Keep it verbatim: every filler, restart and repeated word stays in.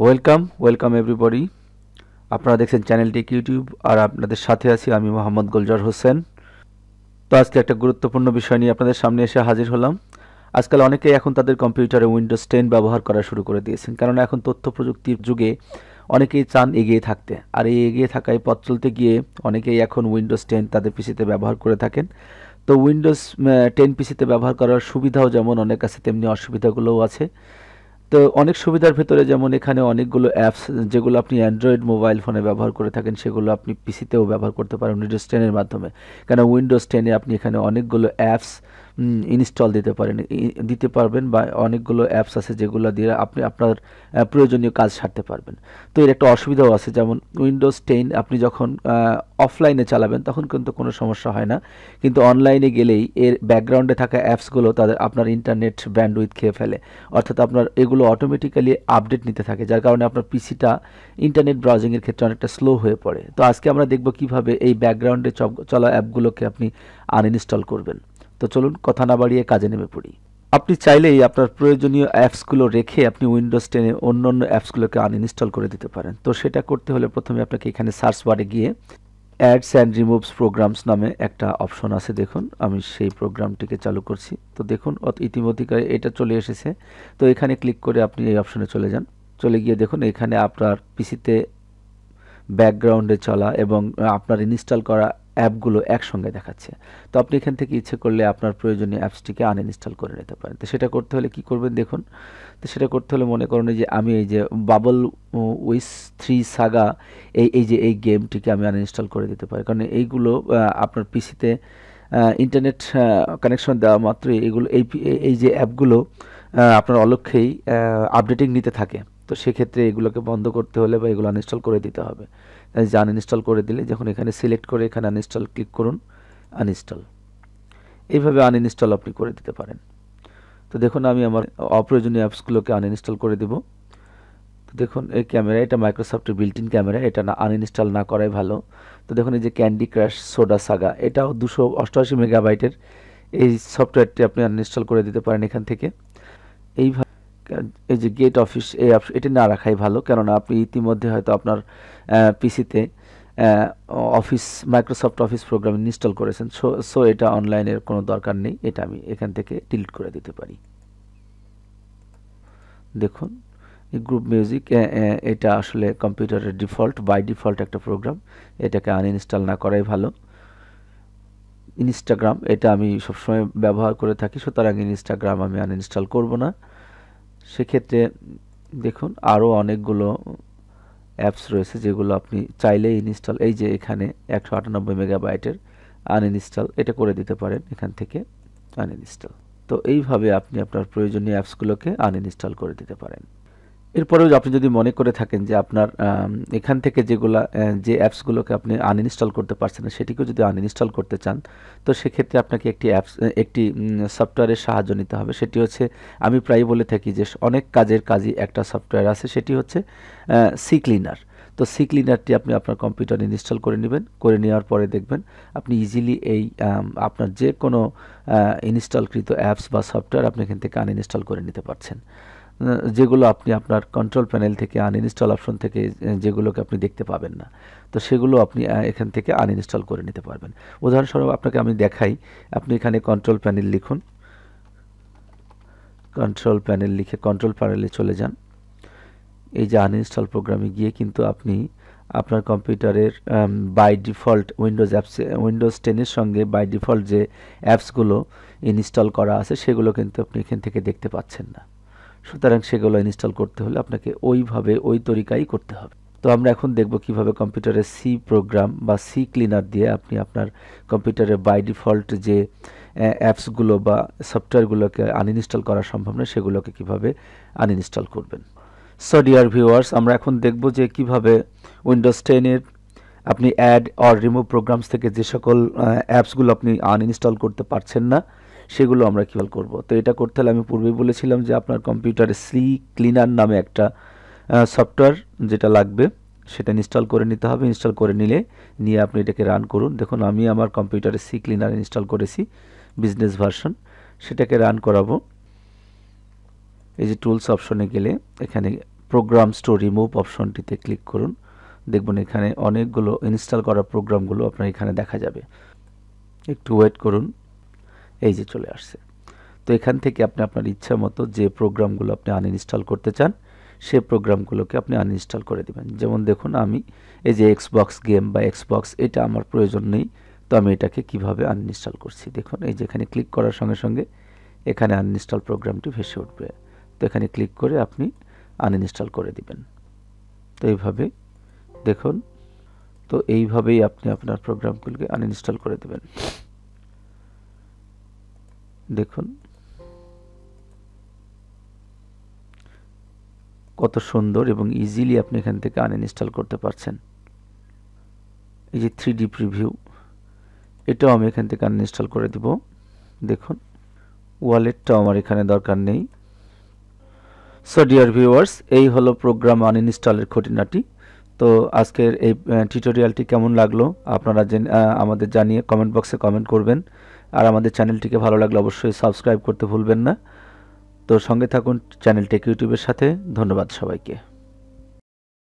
Welcome welcome everybody अपनारा देखें channel take YouTube और अपन साथे आछि आमी मोहम्मद गुलजार होसेन। तो आज के एक गुरुत्वपूर्ण विषय निये अपन सामने एसे हाजिर हलाम। आजकल अनेकेई एखन तादेर कम्पिउटारे विंडोज टेन व्यवहार करा शुरू करे दिएछेन, कारण एखन तथ्य प्रजुक्तिर जुगे अनेकेई चान एगिए थाकते और एई एगिए थाकाय पथ चलते गिये अनेकेई एखन विंडोज टेन तादेर पिसिते व्यवहार करे थाकेन। तो विंडोज टेन पिसिते व्यवहार करार सुविधाओ जेमन अनेक आछे तेमनि असुविधागुलोओ आछे। तो अनेक सुविधार भेतरे जेमन एखाने अनेकगुलो एप्स जेगुलो आपनि एंड्रॉइड मोबाइल फोने व्यवहार करे थाकेन सेगुलो आपनि पिसितेओ व्यवहार करते पारेन विंडोज टेन एर माध्यमे, कारण विंडोज टेन ए आपनि एखाने अनेकगुलो एप्स इनस्टल दिते पारेन दिते पारबेन बा अनेकगुलो एप्स आछे जेगुलो दिये आपनि आपनार प्रयोजनीय काज सारते पारबेन। तो एर एकटा असुविधाओ आछे, जेमन विंडोज टेन आपनि जखन अफलाइने चालाबेन तखन किन्तु कोनो समस्या हय ना, किन्तु अनलाइने गेलेई एर बैकग्राउंडे थाका एप्सगुलो तादेर आपनार इंटरनेट बैंडविड्थ खेये फेले, अर्थात आपनार एगुलो अटोमेटिकली आपडेट निते थाके, जार कारणे आपनार पिसिटा इंटरनेट ब्राउजिंग एर क्षेत्रे अनेकटा स्लो हये पड़े। तो आजके आमरा देखब किभाबे एई बैकग्राउंडे चला एपगुलोके आपनि आनइनस्टल करबेन। तो चलुन कथा ना बाड़िए काजे नेमे पड़ी। आपनि चाइलेई आपनार प्रयोजनीय एप्सगुलो रेखे आपनि विंडोज टेन ए अन्यान्य एप्सगुलोके आनइनस्टल करे दिते पारेन। तो सेटा करते हले प्रथमे आपनाके एखाने सार्च बारे गिये एड्स एंड रिमुभ्स प्रोग्राम्स नामे एकटा अपशन आछे, देखुन आमि सेई प्रोग्रामटिके चालू करछि। तो देखुन इतिमध्ये एटा चले एसेछे। तो एखाने क्लिक करे आपनि एई अपशने चले जान, चले गिये देखुन एखाने आपनार पिसिते बैकग्राउंडे चला एबं आपनार इनस्टल करा অ্যাপগুলো একসঙ্গে দেখাচ্ছে। তো আপনি এখান থেকে ইচ্ছে করলে আপনার প্রয়োজনীয় অ্যাপসটিকে আনইনস্টল করে নিতে পারেন। তো সেটা করতে হলে কি করবেন দেখুন, তো সেটা করতে হলে মনে করুন যে আমি এই যে বাবল উইস থ্রি সাগা এই এই যে এই গেমটিকে আমি আনইনস্টল করে দিতে পারি, কারণ এইগুলো আপনার পিসিতে ইন্টারনেট কানেকশন দেওয়া মাত্রই এগুলো এই এই যে অ্যাপগুলো আপনার অলক্ষেই আপডেটিং নিতে থাকে। তো সেই ক্ষেত্রে এগুলোকে বন্ধ করতে হলে বা এগুলো আনইনস্টল করে দিতে হবে। তাই যে আনইনস্টল করে দিলে যখন এখানে সিলেক্ট করে এখানে আনইনস্টল ক্লিক করুন, আনইনস্টল এইভাবে আনইনস্টল আপনি করে দিতে পারেন। তো দেখুন আমি আমার অপ্রয়োজনীয় অ্যাপসগুলোকে আনইনস্টল করে দেব। তো দেখুন এই ক্যামেরা, এটা মাইক্রোসফটের বিল্ট ইন ক্যামেরা, এটা না আনইনস্টল না করাই ভালো। তো দেখুন এই যে ক্যান্ডি ক্রাশ সোডা সাগা, এটাও দুশো অষ্টআশি মেগাবাইটের এই সফটওয়্যারটি আপনি আনইনস্টল করে দিতে পারেন এখান থেকে। এইভাবে এই যে গেট অফিস এই এটা না রাখাই ভালো, কারণ আপনি ইতিমধ্যে হয়তো আপনার পিসিতে office Microsoft office program install করেছেন, সো সো এটা অনলাইনের কোনো দরকার নেই। এটা আমি এখান থেকে ডিলিট করে দিতে পারি। দেখুন এই গ্রুপ মিউজিক এটা আসলে কম্পিউটারের ডিফল্ট বাই ডিফল্ট একটা প্রোগ্রাম, এটাকে আনইনস্টল না করাই ভালো। ইনস্টাগ্রাম এটা আমি সবসময় ব্যবহার করে থাকি, সুতরাং ইনস্টাগ্রাম আমি আনইনস্টল করব না। से क्षेत्र में देखो आरो अनेकगुलो एप्स रयेछे जेगुलो आपनी चाइले इनस्टल एई जे एखाने एकशो आठानब्बई मेगाबाइटेर आनइनस्टल एटा करे दिते पारेन एखान थेके आनइनस्टल। तो एइभावे आपनी आपनार प्रयोजनीय एप्सगुलोके आनइनस्टल करे दिते पारेन। एरपरेও আপনি যদি মনে করে থাকেন যে আপনার এখান থেকে যেগুলা যে অ্যাপসগুলোকে আপনি আনইনস্টল করতে পারছেন না সেটিকেও যদি আনইনস্টল করতে চান, তো সেক্ষেত্রে আপনাকে একটি অ্যাপস একটি সফটওয়্যারের সাহায্য নিতে হবে। সেটি হচ্ছে আমি প্রায়ই বলে থাকি যে অনেক কাজের কাজই একটা সফটওয়্যার আছে, সেটি হচ্ছে সি ক্লিনার। তো সি ক্লিনারটি আপনি আপনার কম্পিউটারে ইনস্টল করে নেবেন, করে নেওয়ার পরে দেখবেন আপনি ইজিলি এই আপনার যে কোনো ইনস্টলকৃত অ্যাপস বা সফটওয়্যার আপনি এখান থেকে আনইনস্টল করে নিতে পারছেন, যেগুলো আপনি আপনার কন্ট্রোল প্যানেল থেকে আনইনস্টল অপশন থেকে যেগুলোকে আপনি দেখতে পাবেন না, তো সেগুলো আপনি এখান থেকে আনইনস্টল করে নিতে পারবেন। উদাহরণস্বরূপ আপনাকে আমি দেখাই, আপনি এখানে কন্ট্রোল প্যানেল লিখুন, কন্ট্রোল প্যানেল লিখে কন্ট্রোল প্যানেলে চলে যান। এই যে আনইনস্টল প্রোগ্রামে গিয়ে কিন্তু আপনি আপনার কম্পিউটারের by default Windows apps Windows টেনের সঙ্গে বাই ডিফল্ট যে অ্যাপসগুলো ইনস্টল করা আছে সেগুলো কিন্তু আপনি এখান থেকে দেখতে পাচ্ছেন না, সুতরাং সেগুলো ইনস্টল করতে হলে আপনাকে ওইভাবে ওই তরিকাই করতে হবে। তো আমরা এখন দেখব কিভাবে কম্পিউটারে সি প্রোগ্রাম বা সি ক্লিনার দিয়ে আপনি আপনার কম্পিউটারে বাই ডিফল্ট যে অ্যাপসগুলো বা সফটওয়্যারগুলোকে আনইনস্টল করা সম্ভব নয় সেগুলোকে কিভাবে আনইনস্টল করবেন। সো ডিয়ার ভিউয়ার্স, আমরা এখন দেখব যে কিভাবে উইন্ডোজ টেনের আপনি অ্যাড অর রিমুভ প্রোগ্রামস থেকে যে সকল অ্যাপসগুলো আপনি আনইনস্টল করতে পারছেন না সেগুলো আমরা কিভাবে করব। তো এটা করতে হলে আমি পূর্বেই বলেছিলাম যে আপনার কম্পিউটারে সি ক্লিনার নামে একটা সফটওয়্যার যেটা লাগবে সেটা ইনস্টল করে নিতে হবে। ইনস্টল করে নিলে নিয়ে আপনি এটাকে রান করুন। দেখুন আমি আমার কম্পিউটারে সি ক্লিনার ইনস্টল করেছি বিজনেস ভার্সন, সেটাকে রান করাবো। এই যে টুলস অপশনে গেলে এখানে प्रोग्राम्स टू रिमूव অপশনটিতে ক্লিক করুন। দেখবেন এখানে অনেকগুলো ইনস্টল করা প্রোগ্রামগুলো আপনার এখানে দেখা যাবে। একটু ওয়েট করুন, এই যে চলে আসছে। তো এখান থেকে আপনি আপনার ইচ্ছা মতো যে প্রোগ্রামগুলো আপনি আনইনস্টল করতে চান সেই প্রোগ্রামগুলোকে আপনি আনইনস্টল করে দেবেন। যেমন দেখুন আমি এই যে এক্সবক্স গেম বা এক্সবক্স, এটা আমার প্রয়োজন নেই, তো আমি এটাকে কিভাবে আনইনস্টল করছি দেখুন। এই যে এখানে ক্লিক করার সঙ্গে সঙ্গে এখানে আনইনস্টল প্রোগ্রামটি ভেসে উঠবে। তো এখানে ক্লিক করে আপনি আনইনস্টল করে দিবেন। তো এইভাবে দেখুন, তো এইভাবেই আপনি আপনার প্রোগ্রামগুলোকে আনইনস্টল করে দেবেন। দেখুন কত সুন্দর এবং ইজিলি আপনি এখান থেকে আনইনস্টল করতে পারছেন। এই যে থ্রি ডি প্রিভিউ, এটাও আমি এখান থেকে আনইনস্টল করে দিব। দেখুন ওয়ালেটটাও আমার এখানে দরকার নেই। সো ডিয়ার ভিউয়ার্স, এই হলো প্রোগ্রাম আনইনস্টলের খুঁটিনাটি। তো আজকের এই টিউটোরিয়ালটি কেমন লাগলো আপনারা আমাদের জানিয়ে কমেন্ট বক্সে কমেন্ট করবেন। আর আমাদের চ্যানেলটিকে ভালো লাগলে অবশ্যই সাবস্ক্রাইব করতে ভুলবেন না। তো সঙ্গে থাকুন চ্যানেল টেক ইউটিউবের সাথে। ধন্যবাদ সবাইকে।